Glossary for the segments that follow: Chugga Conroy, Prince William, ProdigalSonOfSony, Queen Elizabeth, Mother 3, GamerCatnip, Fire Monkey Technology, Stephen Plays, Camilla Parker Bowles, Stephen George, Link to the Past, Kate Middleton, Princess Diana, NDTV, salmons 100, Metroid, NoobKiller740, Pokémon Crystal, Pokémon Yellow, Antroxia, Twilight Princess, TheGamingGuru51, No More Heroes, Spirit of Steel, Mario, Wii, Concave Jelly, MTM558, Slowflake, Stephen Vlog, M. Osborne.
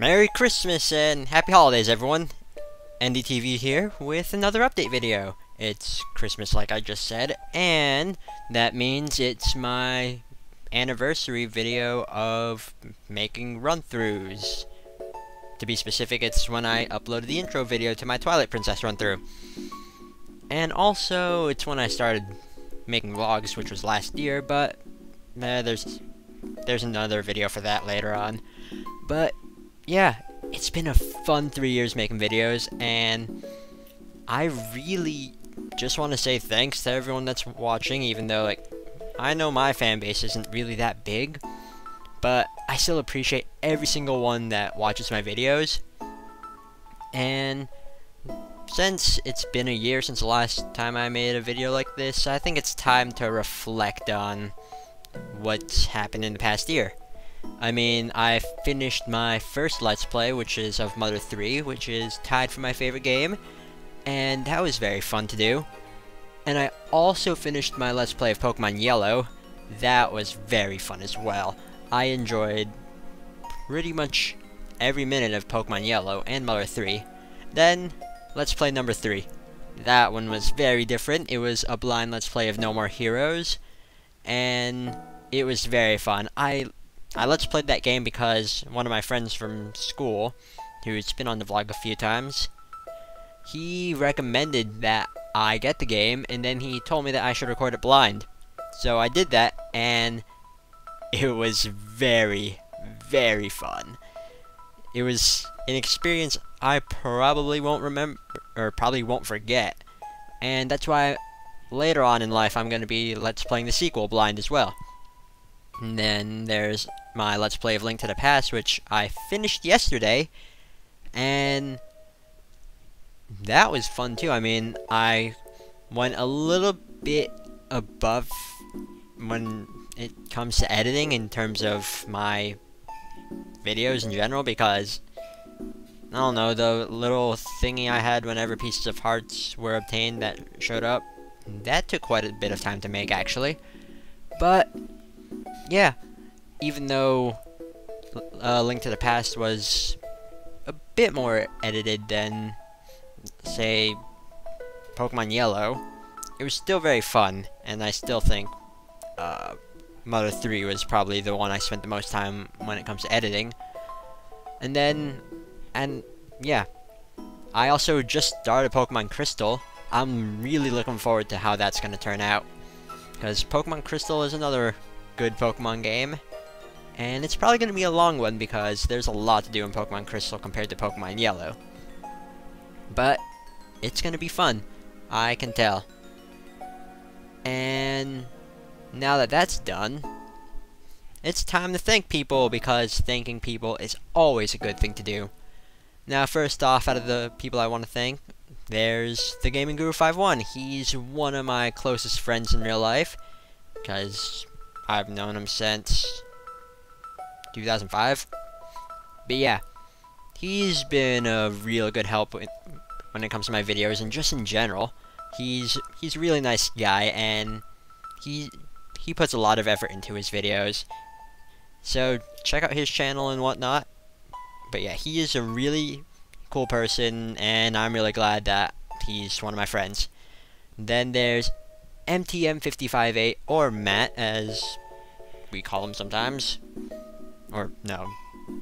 Merry Christmas and Happy Holidays, everyone! NDTV here with another update video. It's Christmas, like I just said, and that means it's my anniversary video of making run-throughs. To be specific, it's when I uploaded the intro video to my Twilight Princess run-through. And also, it's when I started making vlogs, which was last year, but there's another video for that later on. But yeah, it's been a fun 3 years making videos, and I really just want to say thanks to everyone that's watching, even though, like, I know my fan base isn't really that big, but I still appreciate every single one that watches my videos. And since it's been a year since the last time I made a video like this, I think it's time to reflect on what's happened in the past year. I mean, I finished my first Let's Play, which is of Mother 3, which is tied for my favorite game, and that was very fun to do. And I also finished my Let's Play of Pokémon Yellow. That was very fun as well. I enjoyed pretty much every minute of Pokemon Yellow and Mother 3. Then, Let's Play number 3. That one was very different. It was a blind Let's Play of No More Heroes, and it was very fun. I Let's Played that game because one of my friends from school, who's been on the vlog a few times, he recommended that I get the game, and then he told me that I should record it blind. So I did that, and it was very, very fun. It was an experience I probably won't remember, or probably won't forget. And that's why later on in life I'm going to be Let's Playing the sequel blind as well. And then there's my Let's Play of Link to the Past, which I finished yesterday. And that was fun too. I mean, I went a little bit above when it comes to editing in terms of my videos in general, because I don't know, the little thingy I had whenever pieces of hearts were obtained that showed up, that took quite a bit of time to make actually. But yeah, even though Link to the Past was a bit more edited than, say, Pokemon Yellow, it was still very fun, and I still think Mother 3 was probably the one I spent the most time when it comes to editing. And then, yeah, I also just started Pokemon Crystal. I'm really looking forward to how that's going to turn out, because Pokemon Crystal is another good Pokemon game, and it's probably going to be a long one because there's a lot to do in Pokemon Crystal compared to Pokemon Yellow. But it's going to be fun, I can tell. And now that that's done, it's time to thank people, because thanking people is always a good thing to do. Now, first off, out of the people I want to thank, there's TheGamingGuru51. He's one of my closest friends in real life, because I've known him since 2005. But yeah, he's been a real good help when it comes to my videos and just in general. He's a really nice guy, and he puts a lot of effort into his videos, so check out his channel and whatnot. But yeah, he is a really cool person, and I'm really glad that he's one of my friends. Then there's MTM558, or Matt as we call him sometimes, or no,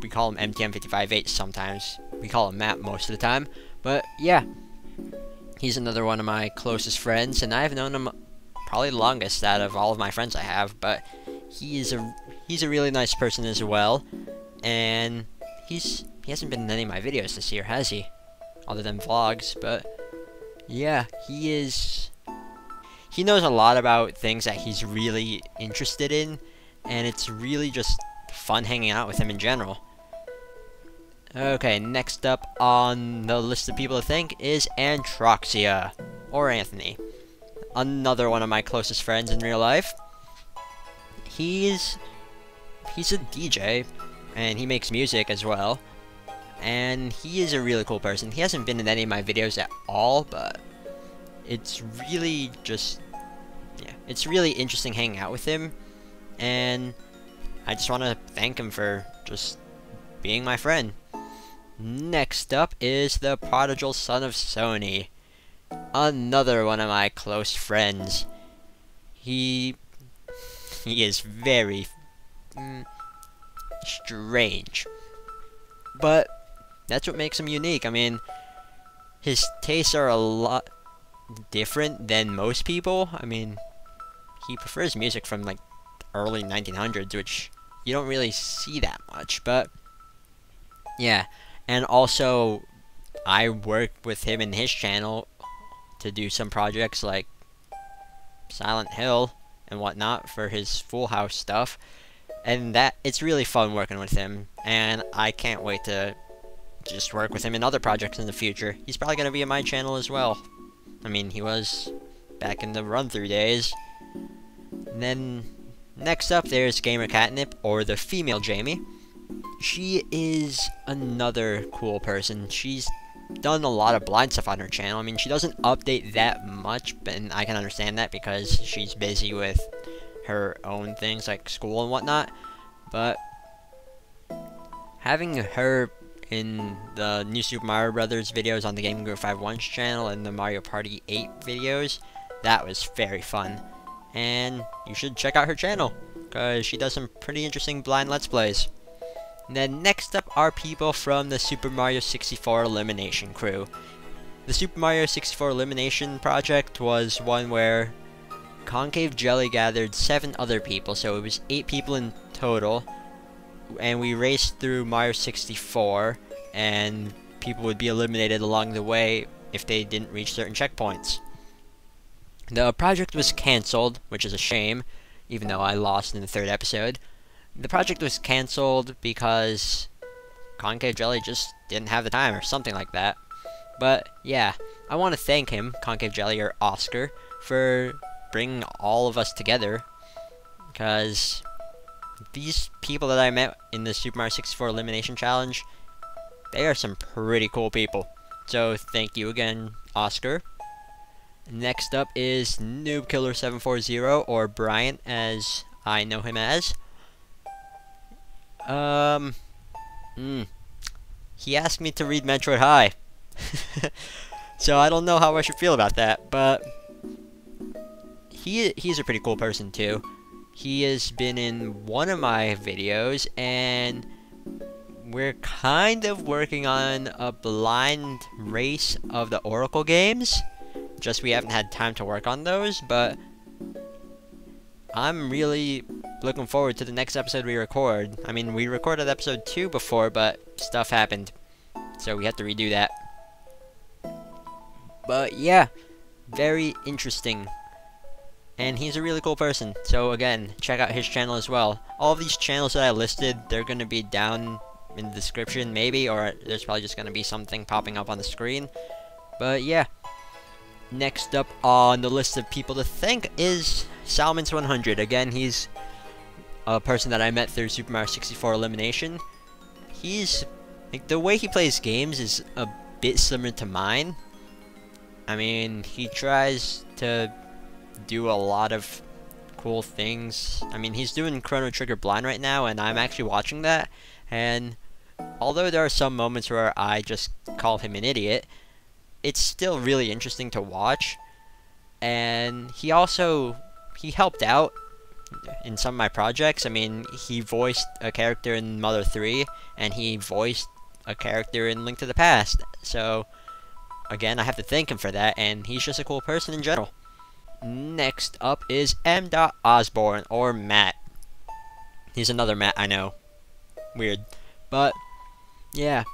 we call him MTM558 sometimes, we call him Matt most of the time. But yeah, he's another one of my closest friends, and I've known him probably the longest out of all of my friends I have, but he's a really nice person as well. And he hasn't been in any of my videos this year, has he? Other than vlogs. But yeah, he knows a lot about things that he's really interested in, and it's really just fun hanging out with him in general. Okay, next up on the list of people to thank is Antroxia, or Anthony. Another one of my closest friends in real life. He's a DJ, and he makes music as well, and he is a really cool person. He hasn't been in any of my videos at all, but it's really just, yeah, it's really interesting hanging out with him, and I just want to thank him for just being my friend. Next up is the Prodigal Son of Sony. Another one of my close friends. He is very strange. But that's what makes him unique. I mean, his tastes are a lot different than most people. I mean, he prefers music from like early 1900s, which you don't really see that much, but yeah. And also, I work with him in his channel to do some projects like Silent Hill and whatnot for his Full House stuff, and it's really fun working with him, and I can't wait to just work with him in other projects in the future. He's probably gonna be in my channel as well. I mean, he was back in the run-through days. And then next up there's GamerCatnip, or the female Jamie. She is another cool person. She's done a lot of blind stuff on her channel. I mean, she doesn't update that much, and I can understand that because she's busy with her own things like school and whatnot. But having her in the new Super Mario Brothers videos on the GamerCatnip51's channel and the Mario Party 8 videos, that was very fun. And you should check out her channel because she does some pretty interesting blind Let's Plays. And then next up are people from the Super Mario 64 Elimination crew. The Super Mario 64 Elimination project was one where Concave Jelly gathered 7 other people, so it was 8 people in total, and we raced through Mario 64, and people would be eliminated along the way if they didn't reach certain checkpoints. The project was cancelled, which is a shame, even though I lost in the 3rd episode. The project was cancelled because Concave Jelly just didn't have the time or something like that. But yeah, I want to thank him, Concave Jelly or Oscar, for bringing all of us together, because these people that I met in the Super Mario 64 Elimination Challenge, they are some pretty cool people. So thank you again, Oscar. Next up is NoobKiller740, or Bryant as I know him as. He asked me to read Metroid High. So I don't know how I should feel about that, but he's a pretty cool person too. He has been in one of my videos, and we're kind of working on a blind race of the Oracle games. Just we haven't had time to work on those, but I'm really looking forward to the next episode we record. I mean, we recorded episode 2 before, but stuff happened, so we had to redo that. But yeah, very interesting. And he's a really cool person, so again, check out his channel as well. All of these channels that I listed, they're going to be down in the description, maybe, or there's probably just going to be something popping up on the screen. But yeah. Next up on the list of people to thank is salmons 100. Again, he's a person that I met through Super Mario 64 Elimination. He's, like, the way he plays games is a bit similar to mine. I mean, he tries to do a lot of cool things. I mean, he's doing Chrono Trigger blind right now, and I'm actually watching that, and although there are some moments where I just call him an idiot, it's still really interesting to watch. And he helped out in some of my projects. I mean, he voiced a character in Mother 3, and he voiced a character in Link to the Past, so again, I have to thank him for that, and he's just a cool person in general. Next up is M. Osborne, or Matt. He's another Matt, I know. Weird. But yeah,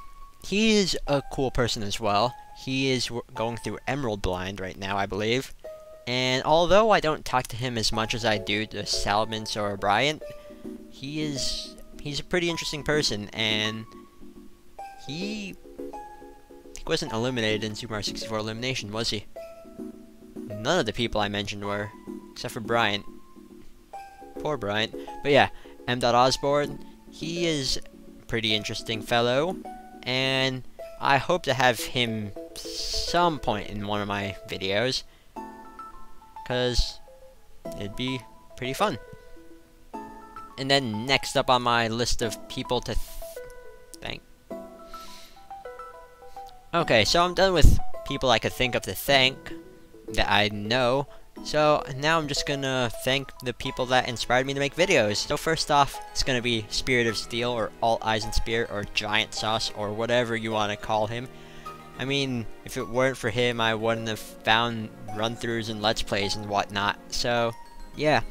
he is a cool person as well. He is going through Emerald Blind right now, I believe. And although I don't talk to him as much as I do to Salmons or Bryant, he's a pretty interesting person, and he wasn't eliminated in Super Mario 64 Elimination, was he? None of the people I mentioned were, except for Bryant. Poor Bryant. But yeah, M. Osborne, he is a pretty interesting fellow, and I hope to have him some point in one of my videos, because it'd be pretty fun. And then next up on my list of people to thank Okay, so I'm done with people I could think of to thank that I know. So now I'm just gonna thank the people that inspired me to make videos. So first off, it's gonna be Spirit of Steel, or All Eyes and Spirit, or Giant Sauce, or whatever you wanna call him. I mean, if it weren't for him, I wouldn't have found run-throughs and Let's Plays and whatnot. So, yeah.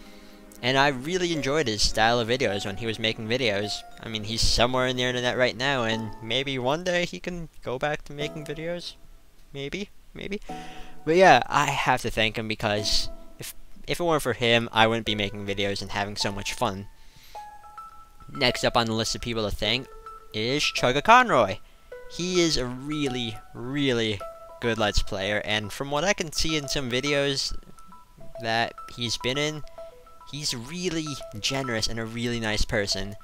And I really enjoyed his style of videos when he was making videos. I mean, he's somewhere in the internet right now, and maybe one day he can go back to making videos. Maybe. But yeah, I have to thank him, because if it weren't for him, I wouldn't be making videos and having so much fun. Next up on the list of people to thank is Chugga Conroy. He is a really, really good Let's Player, and from what I can see in some videos that he's been in, he's really generous and a really nice person.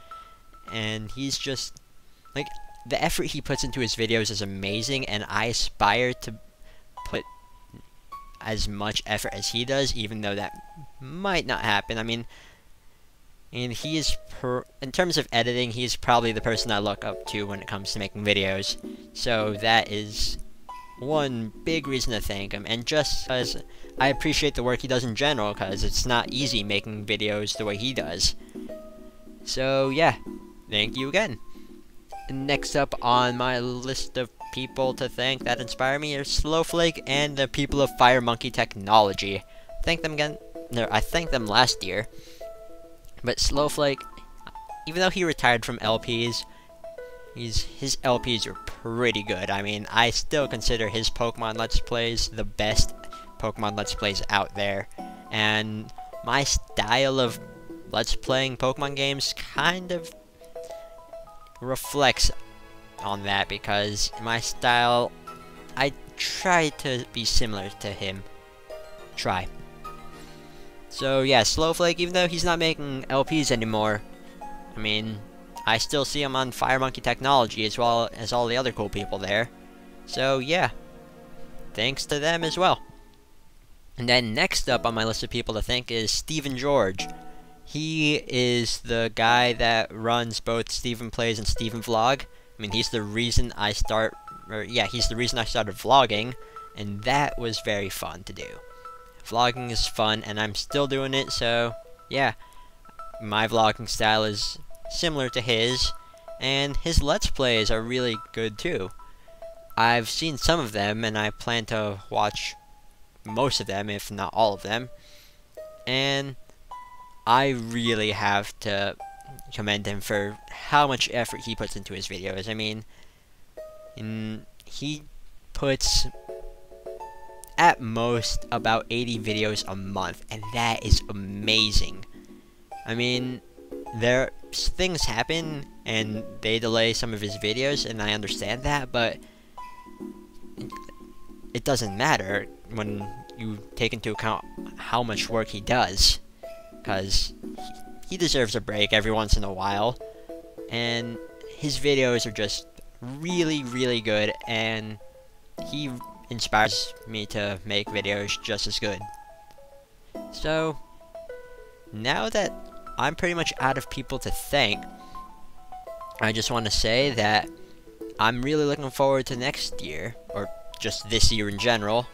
And he's just, like, the effort he puts into his videos is amazing, and I aspire to put as much effort as he does, even though that might not happen. I mean, and he is, in terms of editing, he's probably the person I look up to when it comes to making videos. So that is one big reason to thank him, and just because I appreciate the work he does in general, because it's not easy making videos the way he does. So yeah, thank you again. Next up on my list of people to thank that inspire me are Slowflake and the people of Fire Monkey Technology. Thank them again. No, I thanked them last year. But Slowflake, even though he retired from LPs, his LPs are pretty good. I mean, I still consider his Pokemon Let's Plays the best Pokemon Let's Plays out there. And my style of Let's Playing Pokemon games kind of reflects on that, because my style, I try to be similar to him. So yeah, Slowflake, even though he's not making LPs anymore, I mean, I still see him on Fire Monkey Technology as well as all the other cool people there. So yeah, thanks to them as well. And then next up on my list of people to thank is Stephen George. He is the guy that runs both Stephen Plays and Stephen Vlog. I mean, he's the reason I started vlogging, and that was very fun to do. Vlogging is fun, and I'm still doing it, so yeah. My vlogging style is similar to his, and his Let's Plays are really good too. I've seen some of them, and I plan to watch most of them, if not all of them. And I really have to commend him for how much effort he puts into his videos. I mean, he puts at most about 80 videos a month, and that is amazing. I mean, there things happen and they delay some of his videos, and I understand that, but it doesn't matter when you take into account how much work he does, because he deserves a break every once in a while, and his videos are just really, really good, and he inspires me to make videos just as good. So now that I'm pretty much out of people to thank, I just want to say that I'm really looking forward to next year, or just this year in general.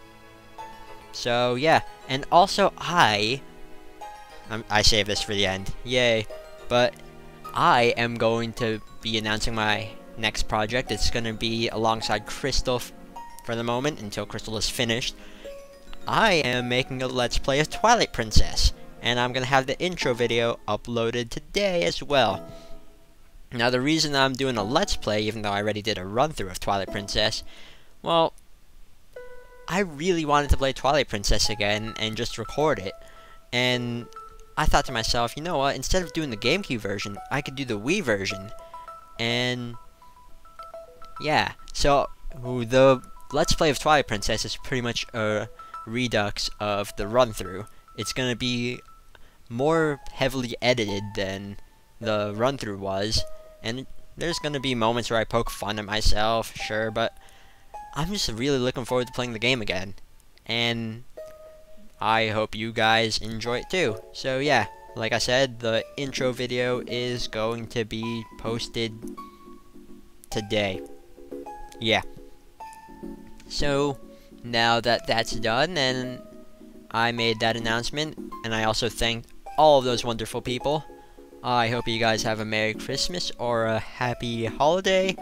So yeah, and also I save this for the end, yay, but I am going to be announcing my next project. It's going to be alongside Crystal for the moment, until Crystal is finished. I am making a Let's Play of Twilight Princess, and I'm going to have the intro video uploaded today as well. Now, the reason I'm doing a Let's Play, even though I already did a run-through of Twilight Princess, well, I really wanted to play Twilight Princess again and just record it, and I thought to myself, you know what, instead of doing the GameCube version, I could do the Wii version. And yeah, so the Let's Play of Twilight Princess is pretty much a redux of the run-through. It's going to be more heavily edited than the run-through was, and there's going to be moments where I poke fun at myself, sure, but I'm just really looking forward to playing the game again, and I hope you guys enjoy it too. So yeah, like I said, the intro video is going to be posted today. Yeah. So now that that's done, and I made that announcement, and I also thanked all of those wonderful people, I hope you guys have a Merry Christmas or a Happy Holiday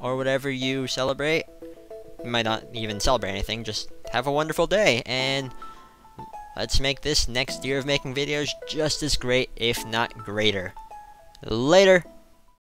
or whatever you celebrate. You might not even celebrate anything, just have a wonderful day, and let's make this next year of making videos just as great, if not greater. Later!